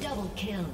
Double kill.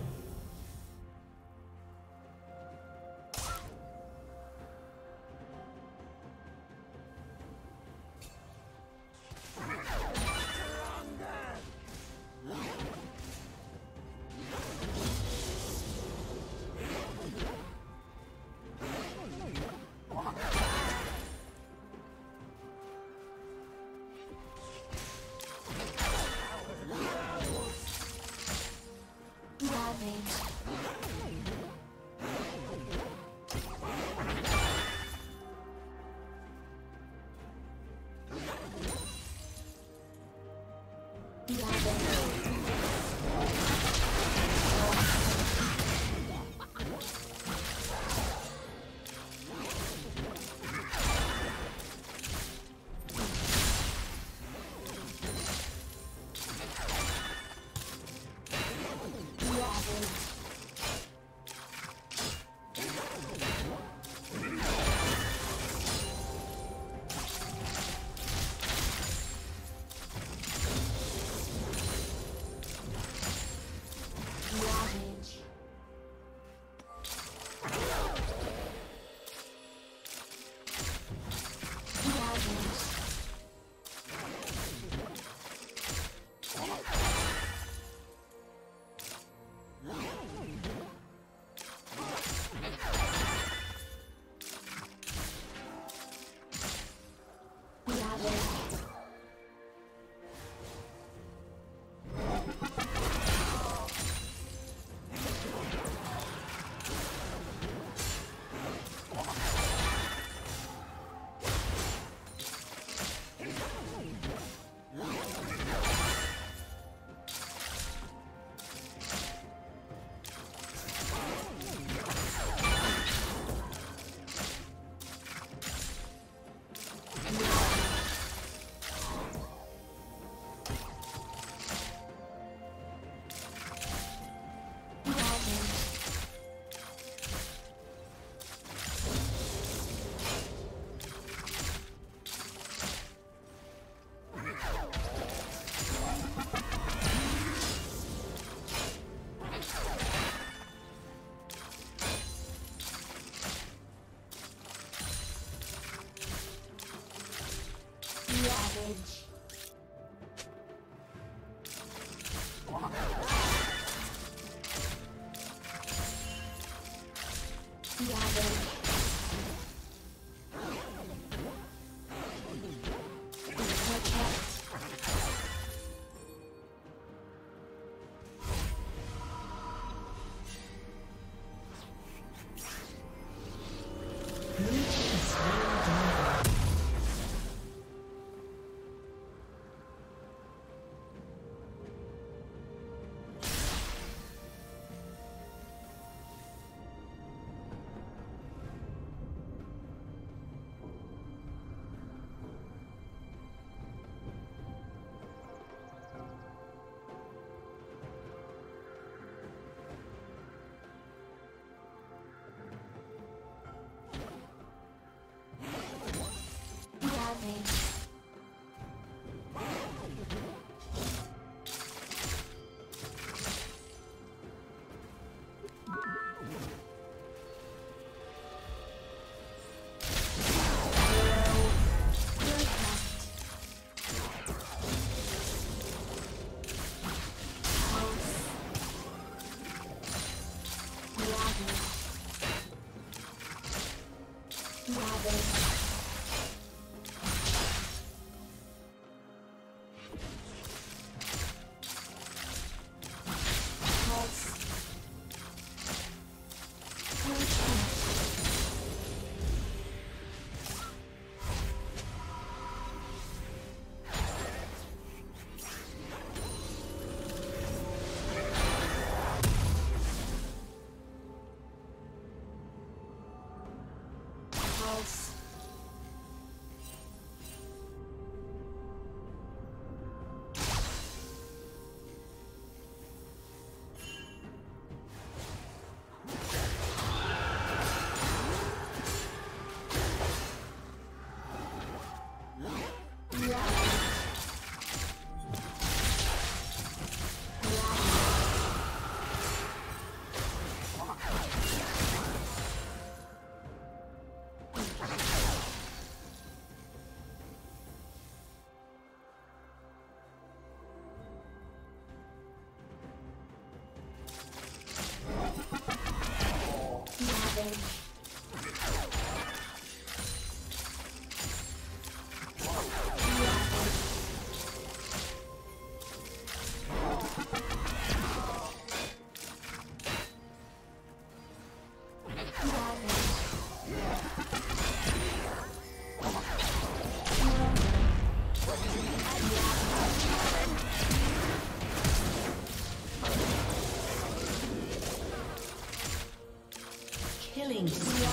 slain.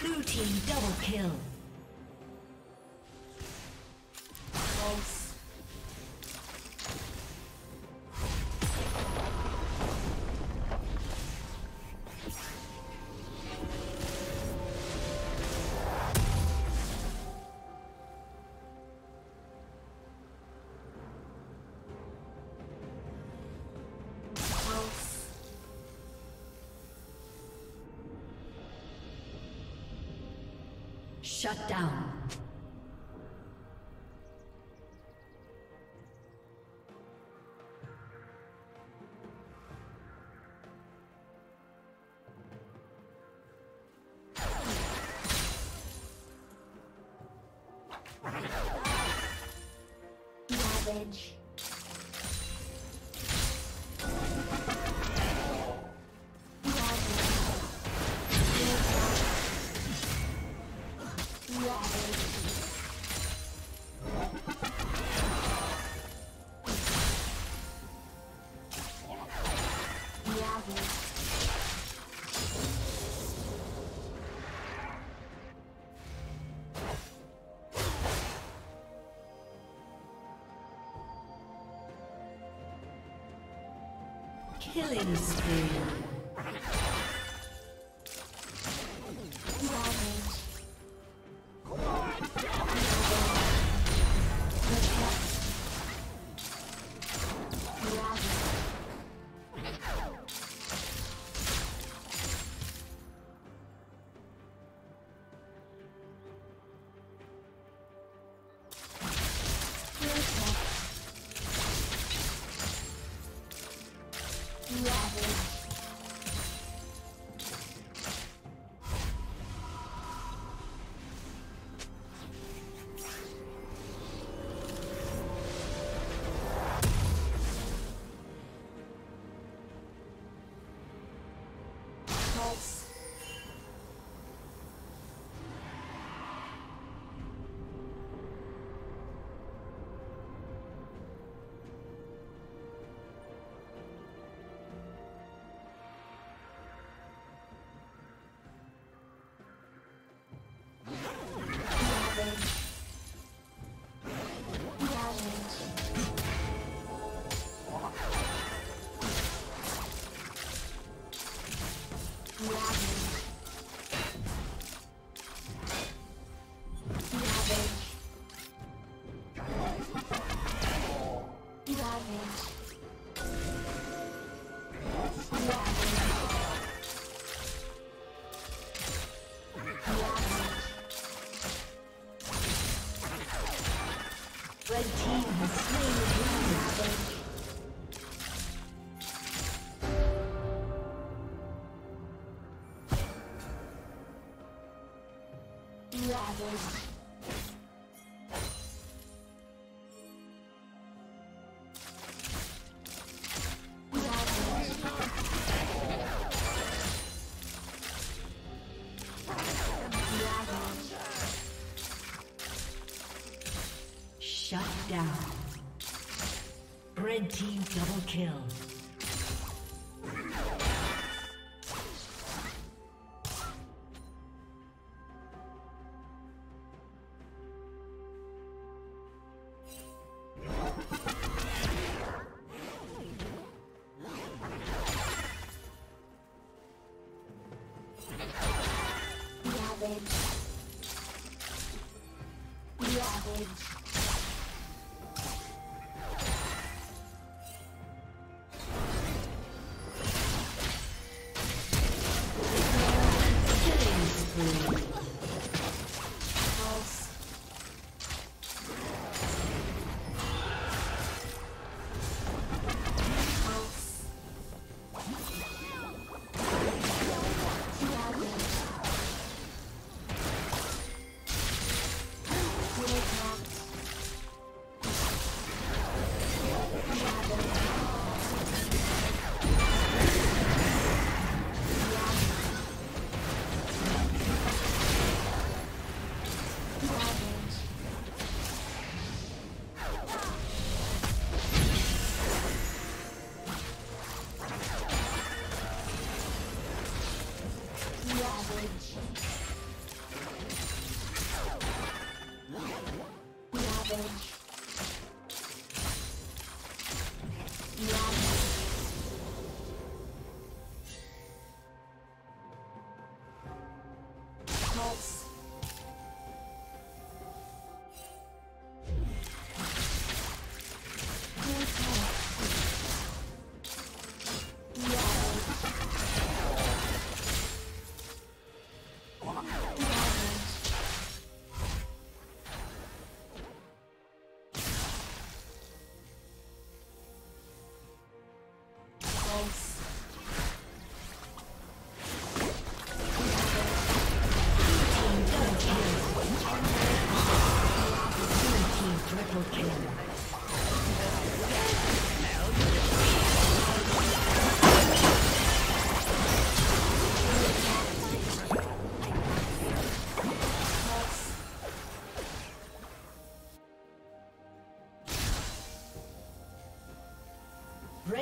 Blue team double kill. Shut down. Savage. Killing spree. Shut down. Red team double kill.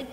Red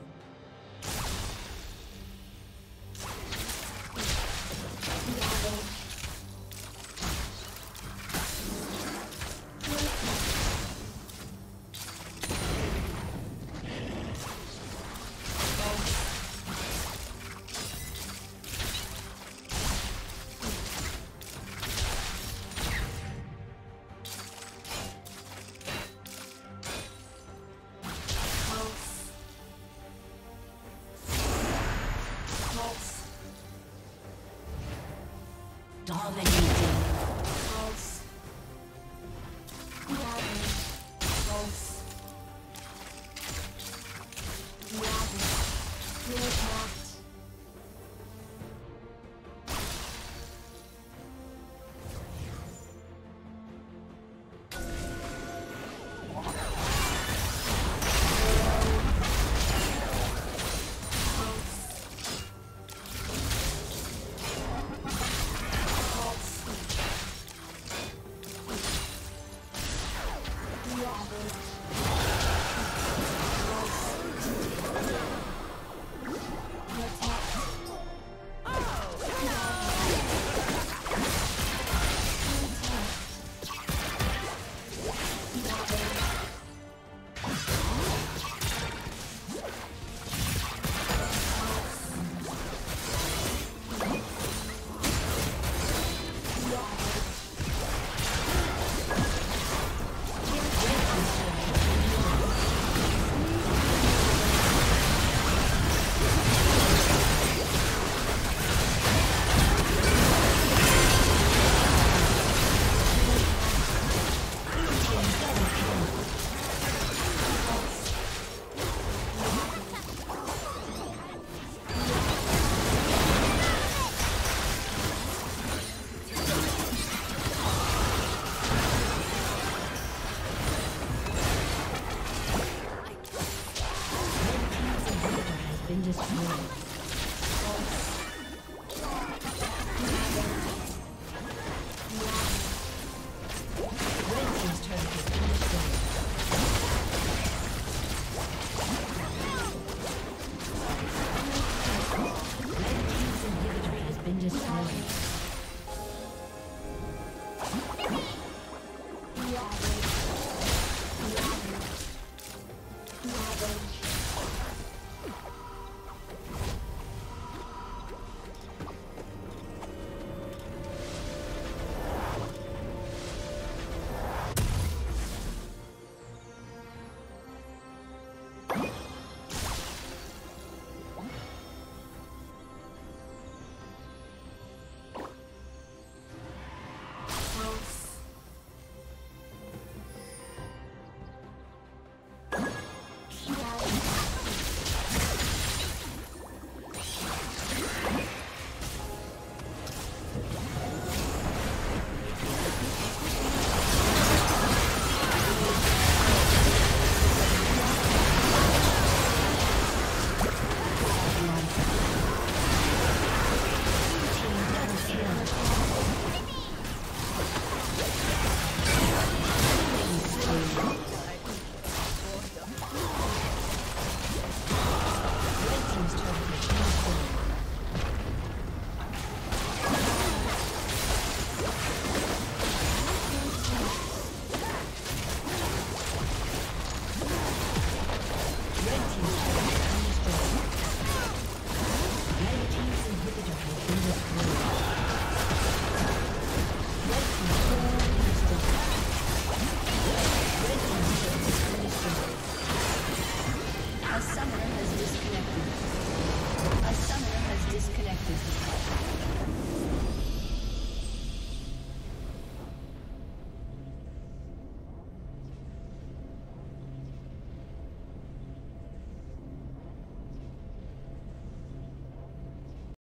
been destroyed. A summoner has disconnected.